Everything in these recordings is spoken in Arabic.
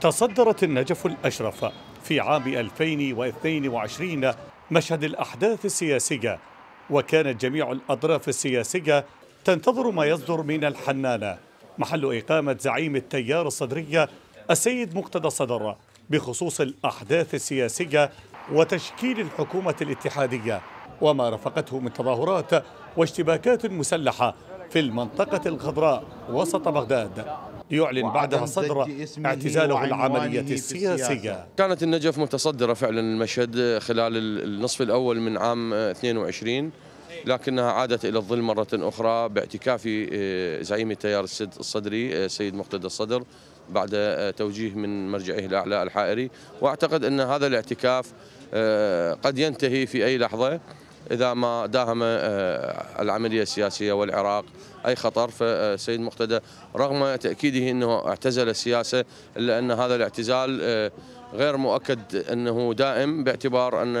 تصدرت النجف الأشرف في عام 2022 مشهد الأحداث السياسية، وكانت جميع الأطراف السياسية تنتظر ما يصدر من الحنانة محل إقامة زعيم التيار الصدرية السيد مقتدى الصدر بخصوص الأحداث السياسية وتشكيل الحكومة الاتحادية وما رافقته من تظاهرات واشتباكات مسلحة في المنطقة الخضراء وسط بغداد، ليعلن بعدها الصدر اعتزاله العملية السياسية. كانت النجف متصدرة فعلا المشهد خلال النصف الأول من عام 22، لكنها عادت إلى الظل مرة أخرى باعتكاف زعيم التيار الصدري سيد مقتدى الصدر بعد توجيه من مرجعه الأعلى الحائري، وأعتقد أن هذا الاعتكاف قد ينتهي في أي لحظة إذا ما داهم العملية السياسية والعراق أي خطر. فالسيد مقتدى رغم تأكيده أنه اعتزل السياسة إلا أن هذا الاعتزال غير مؤكد أنه دائم، باعتبار أن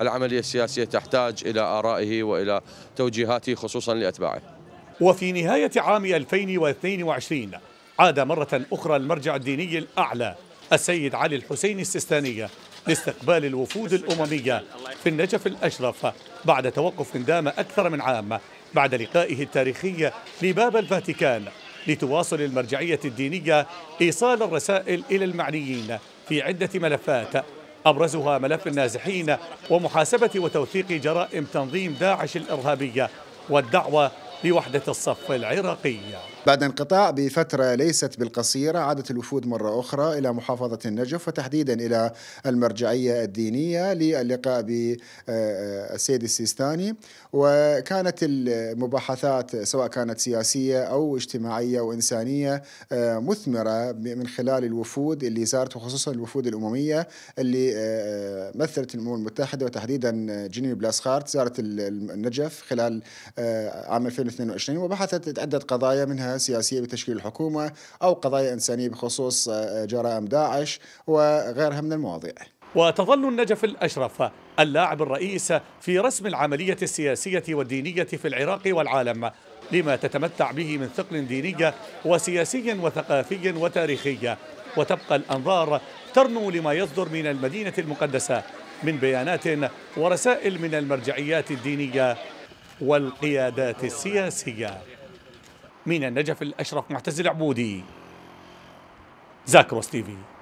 العملية السياسية تحتاج إلى آرائه وإلى توجيهاته خصوصا لأتباعه. وفي نهاية عام 2022 عاد مرة أخرى المرجع الديني الأعلى السيد علي الحسين السيستاني لاستقبال الوفود الأممية في النجف الأشرف بعد توقف دام أكثر من عام بعد لقائه التاريخي لباب الفاتيكان، لتواصل المرجعية الدينية إيصال الرسائل إلى المعنيين في عدة ملفات، أبرزها ملف النازحين ومحاسبة وتوثيق جرائم تنظيم داعش الإرهابية والدعوة لوحدة الصف العراقي. بعد انقطاع بفترة ليست بالقصيرة عادت الوفود مرة أخرى إلى محافظة النجف، وتحديدا إلى المرجعية الدينية للقاء بالسيد السيستاني، وكانت المباحثات سواء كانت سياسية أو اجتماعية وإنسانية مثمرة من خلال الوفود اللي زارت، وخصوصا الوفود الأممية اللي مثلت الأمم المتحدة، وتحديدا جيني بلاسخارت زارت النجف خلال عام 2022 وبحثت عدة قضايا منها سياسية بتشكيل الحكومة أو قضايا إنسانية بخصوص جرائم داعش وغيرها من المواضيع. وتظل النجف الأشرف اللاعب الرئيس في رسم العملية السياسية والدينية في العراق والعالم، لما تتمتع به من ثقل ديني وسياسي وثقافي وتاريخي، وتبقى الأنظار ترنو لما يصدر من المدينة المقدسة من بيانات ورسائل من المرجعيات الدينية والقيادات السياسية. من النجف الأشرف معتز العبودي، زاكروس تي في.